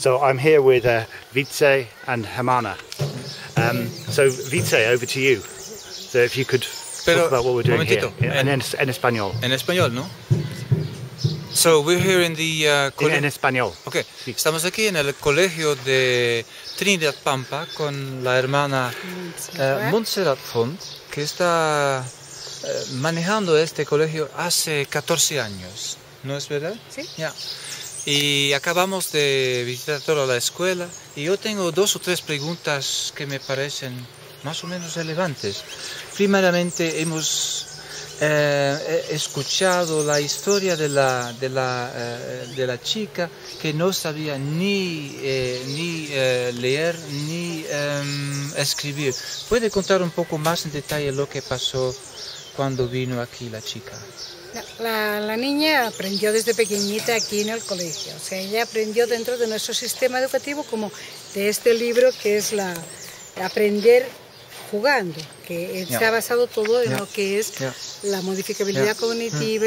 So I'm here with Wietse and Hermana. So Wietse, over to you. So if you could talk about what we're doing here. En español. En español, ¿no? So we're here in the en español. Okay. Sí. Estamos aquí en el colegio de Trinidad Pampa con la hermana Montserrat Font, que está manejando este colegio hace 14 años, ¿no es verdad? Sí. Yeah. Y acabamos de visitar toda la escuela y yo tengo dos o tres preguntas que me parecen más o menos relevantes. Primeramente, hemos escuchado la historia de la chica que no sabía ni leer ni escribir. ¿Puede contar un poco más en detalle lo que pasó cuando vino aquí la chica? La niña aprendió desde pequeñita aquí en el colegio. O sea, ella aprendió dentro de nuestro sistema educativo, como de este libro que es la Aprender jugando, que se ha basado todo en lo que es la modificabilidad cognitiva.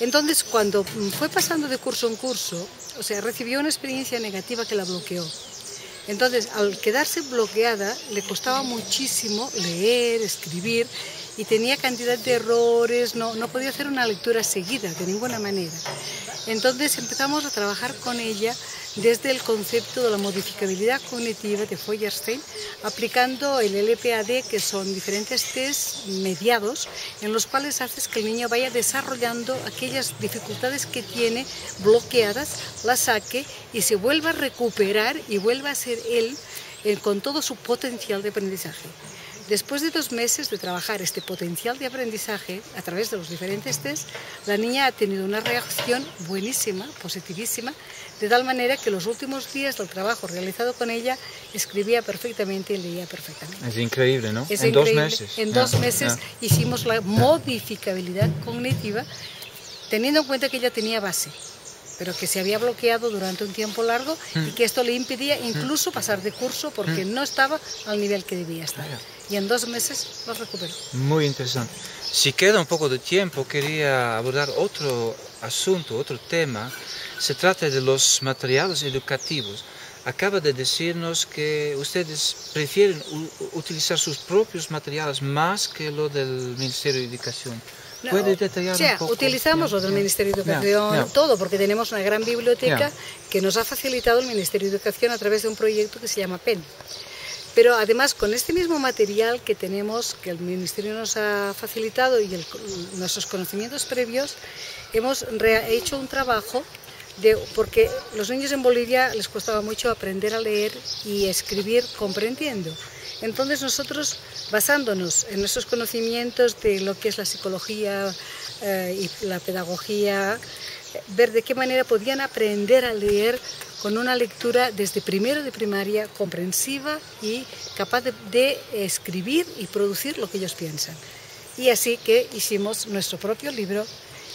Entonces, cuando fue pasando de curso en curso, o sea, recibió una experiencia negativa que la bloqueó. Entonces, al quedarse bloqueada, le costaba muchísimo leer, escribir, y tenía cantidad de errores, no podía hacer una lectura seguida de ninguna manera. Entonces empezamos a trabajar con ella desde el concepto de la modificabilidad cognitiva de Feuerstein, aplicando el LPAD, que son diferentes test mediados, en los cuales haces que el niño vaya desarrollando aquellas dificultades que tiene bloqueadas, las saque y se vuelva a recuperar y vuelva a ser él con todo su potencial de aprendizaje. Después de 2 meses de trabajar este potencial de aprendizaje a través de los diferentes test, la niña ha tenido una reacción buenísima, positivísima, de tal manera que los últimos días del trabajo realizado con ella escribía perfectamente y leía perfectamente. Es increíble, ¿no? Es increíble. 2 meses. En 2 meses hicimos la modificabilidad cognitiva, teniendo en cuenta que ella tenía base, pero que se había bloqueado durante un tiempo largo y que esto le impedía incluso pasar de curso porque no estaba al nivel que debía estar. Y en 2 meses lo recuperó. Muy interesante. Si queda un poco de tiempo, quería abordar otro asunto, otro tema. Se trata de los materiales educativos. Acaba de decirnos que ustedes prefieren utilizar sus propios materiales más que lo del Ministerio de Educación. ¿Puede detallar un poco? Utilizamos lo del Ministerio de Educación, todo, porque tenemos una gran biblioteca que nos ha facilitado el Ministerio de Educación a través de un proyecto que se llama PEN. Pero además, con este mismo material que tenemos, que el Ministerio nos ha facilitado y nuestros conocimientos previos, hemos hecho un trabajo porque los niños en Bolivia les costaba mucho aprender a leer y escribir comprendiendo. Entonces nosotros, basándonos en nuestros conocimientos de lo que es la psicología y la pedagogía, ver de qué manera podían aprender a leer con una lectura desde primero de primaria comprensiva y capaz de escribir y producir lo que ellos piensan. Y así que hicimos nuestro propio libro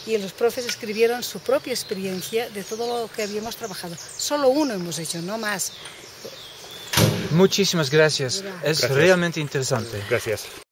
y los profes escribieron su propia experiencia de todo lo que habíamos trabajado. Solo uno hemos hecho, no más. Muchísimas gracias. Es realmente interesante. Gracias.